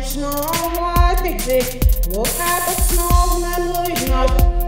Snow, I think they woke up at snow and losing up.